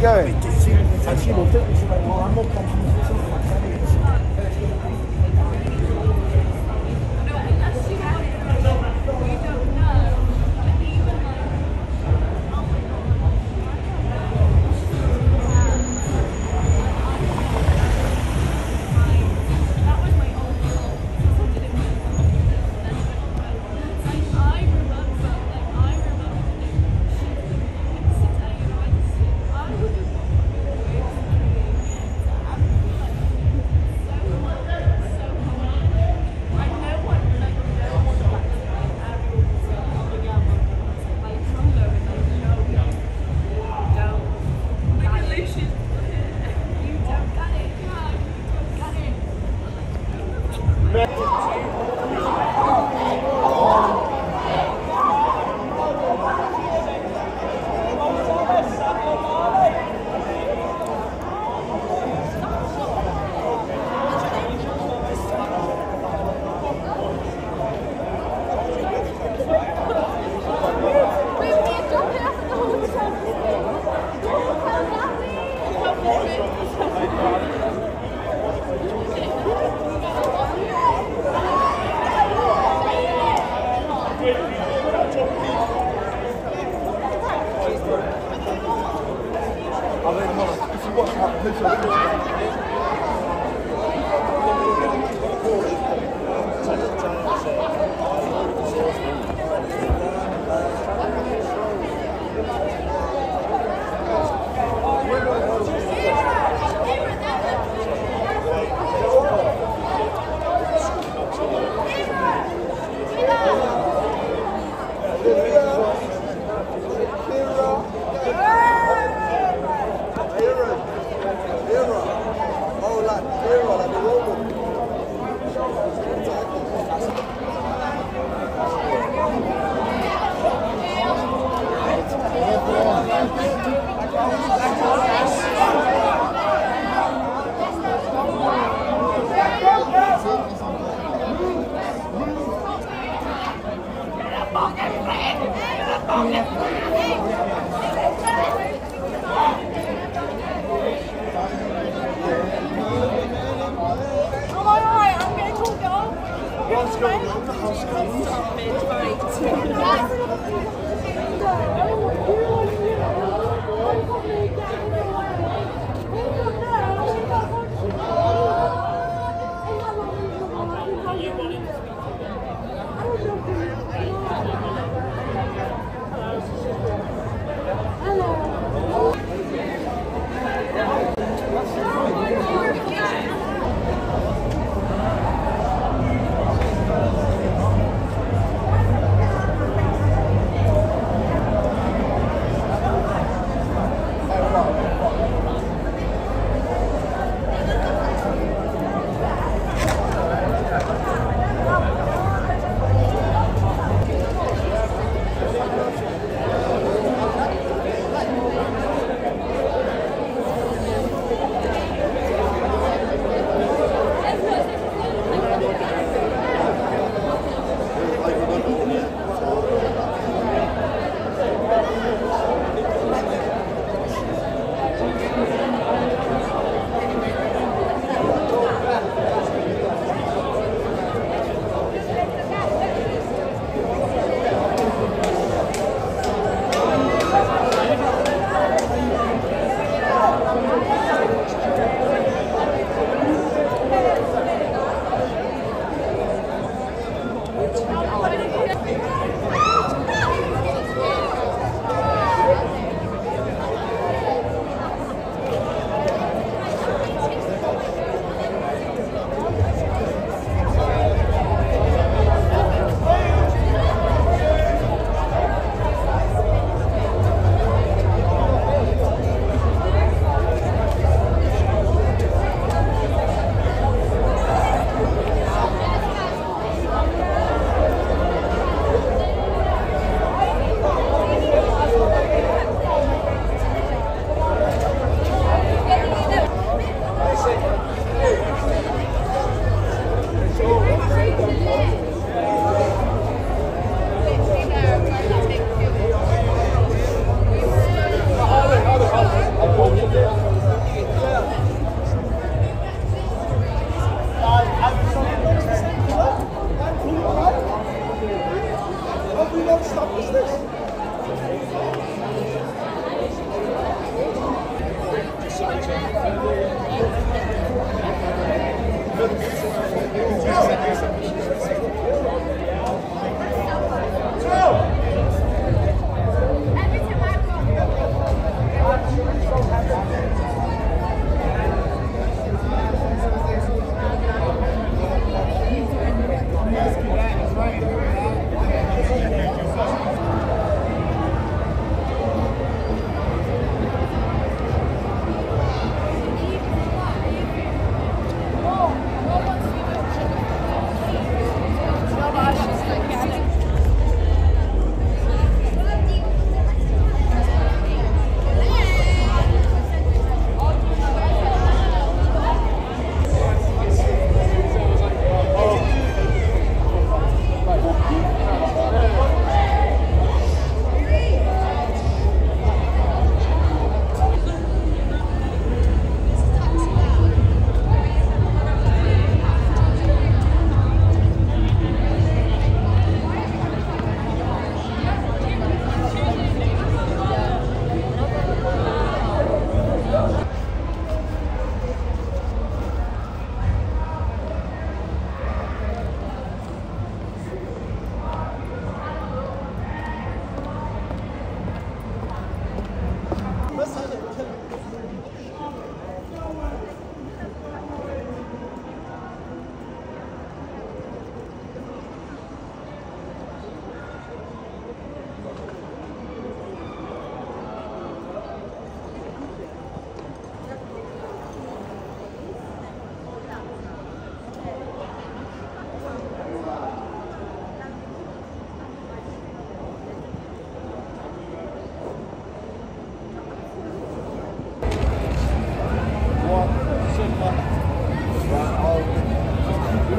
going? And she loved it, and she went, well, I'm more confident than something like that.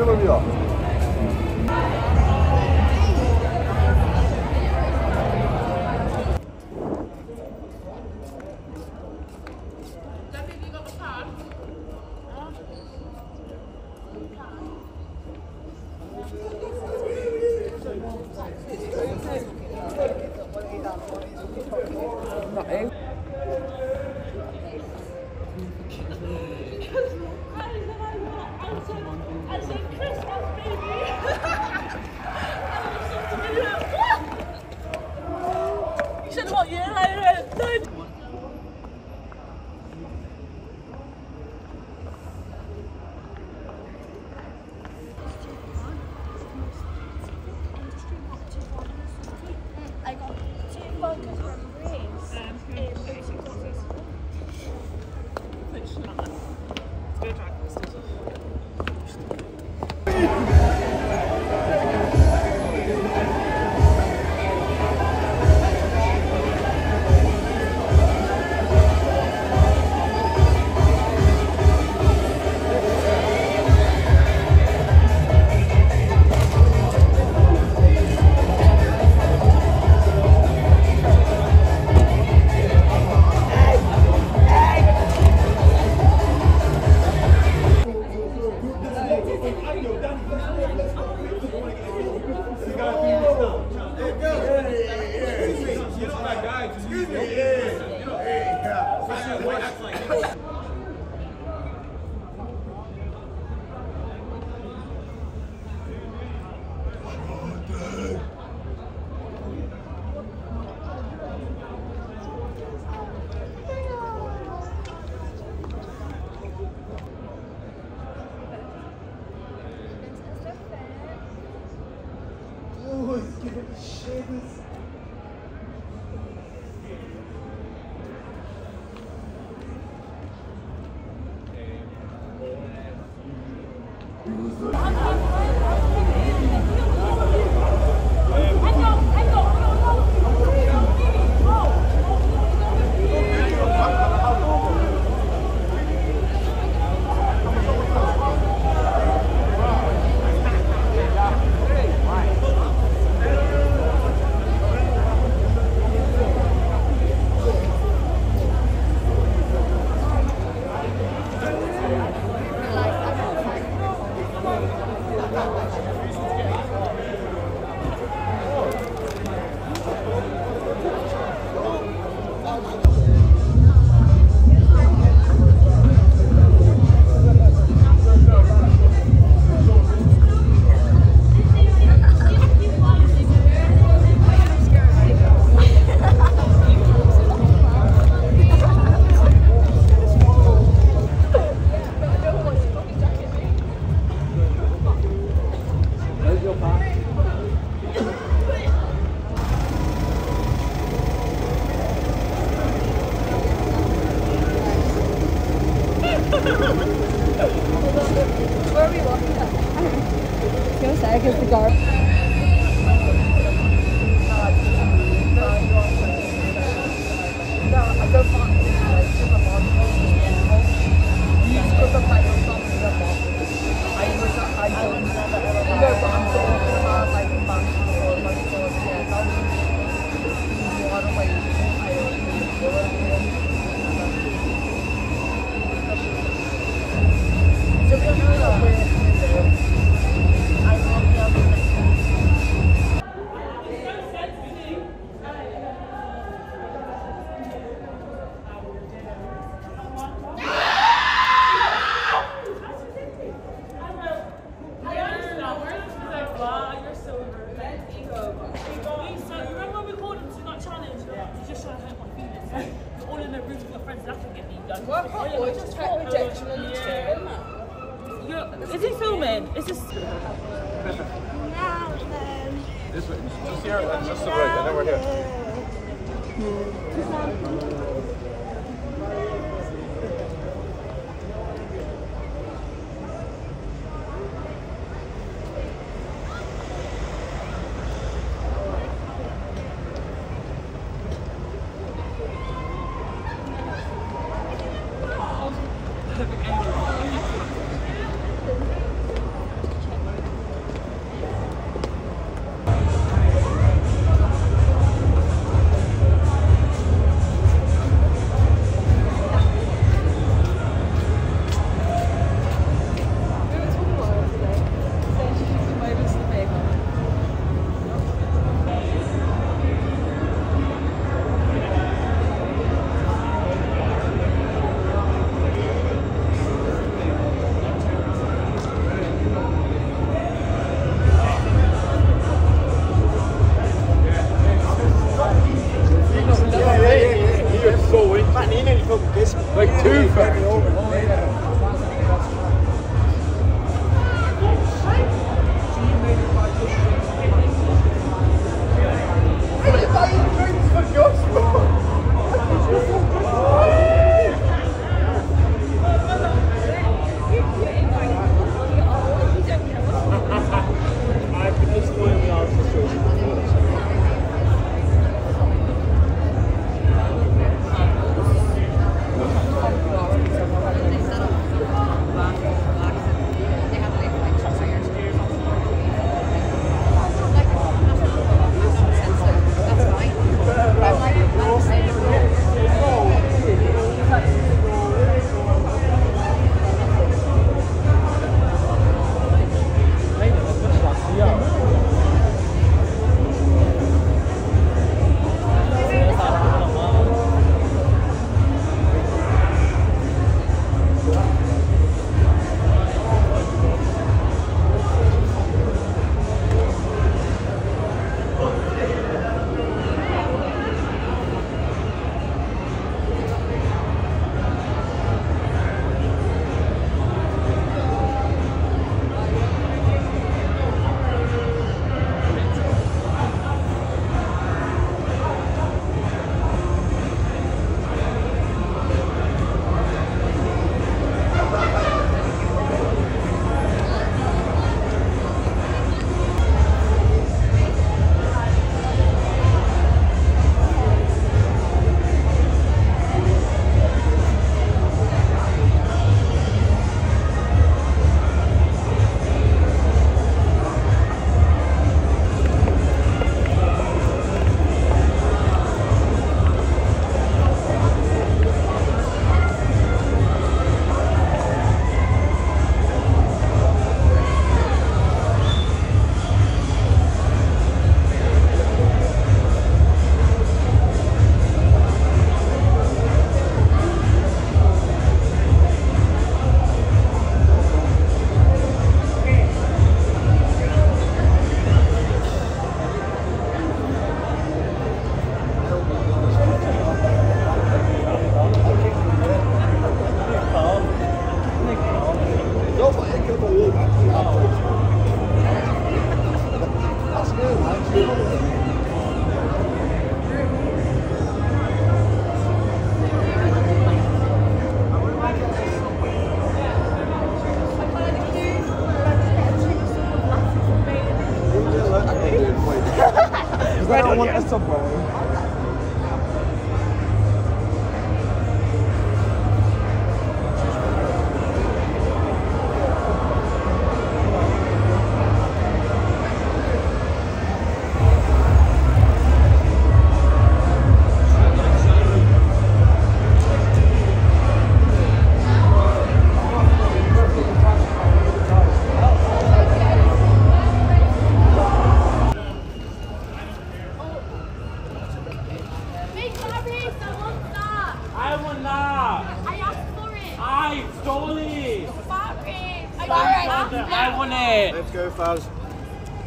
Ne oluyor?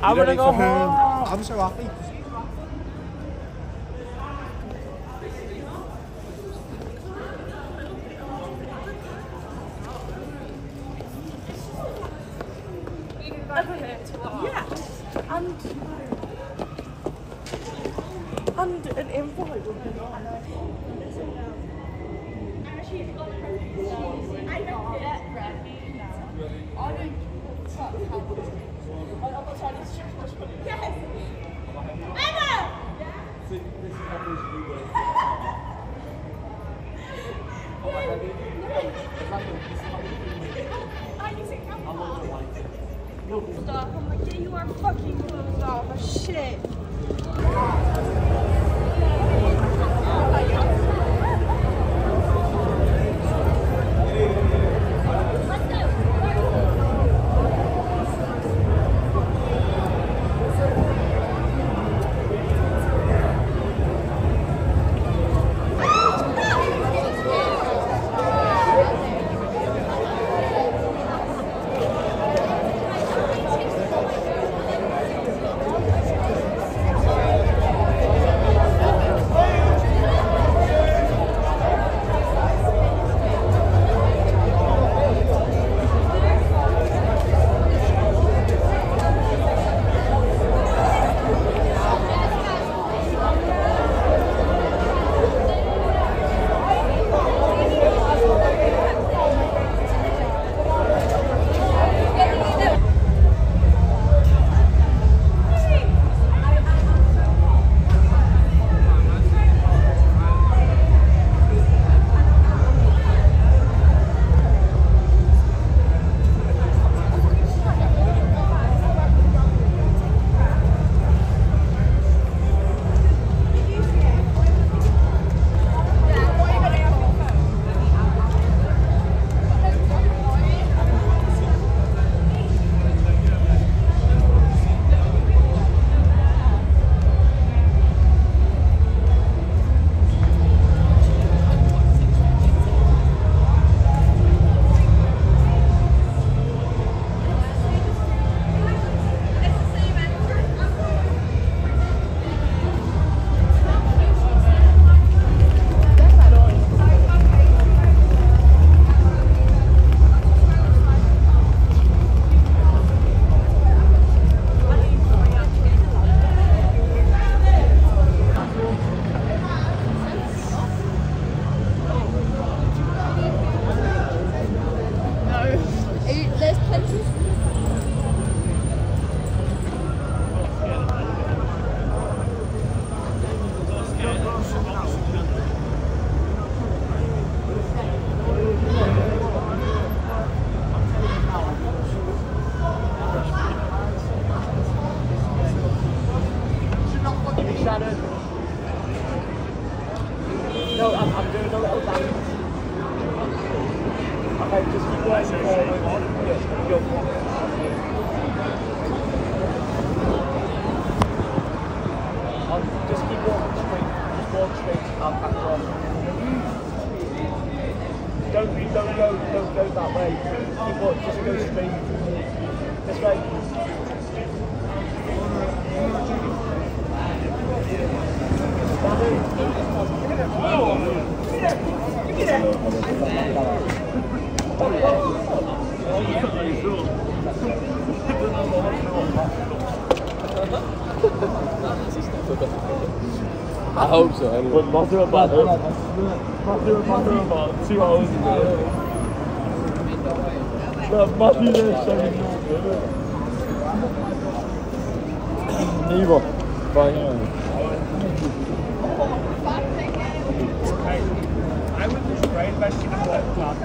I'm gonna go home. I'm so happy. Yeah. And an envelope would be nice. Yes! Emma! Stop, I'm like, yeah, you are fucking closed off, shit. Oh, yeah. I hope so. Anyway. But Mazda about 2 hours ago. Mazda there 7 minutes ago. Neither. But anyway. I was destroyed by seeing how that clock.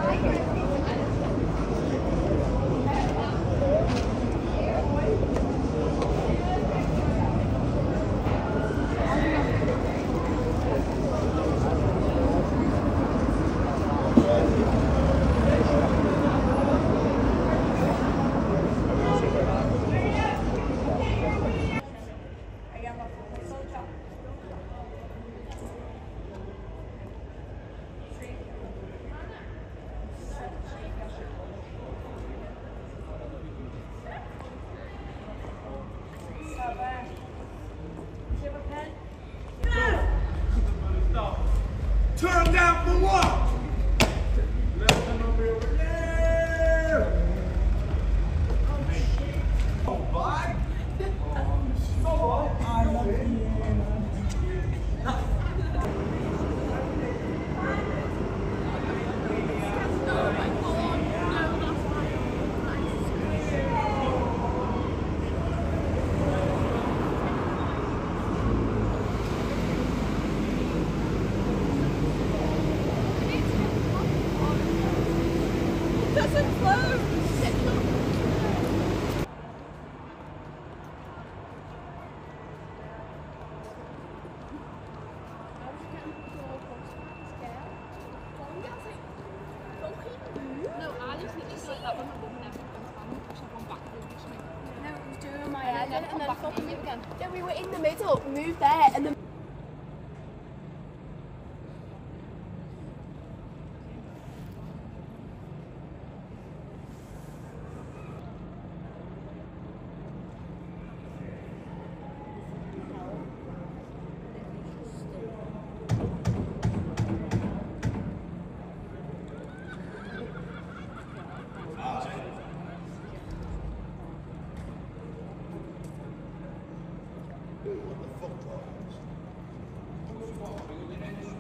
Turn down for what? Yeah, we were in the middle, move there, and then... What the fuck?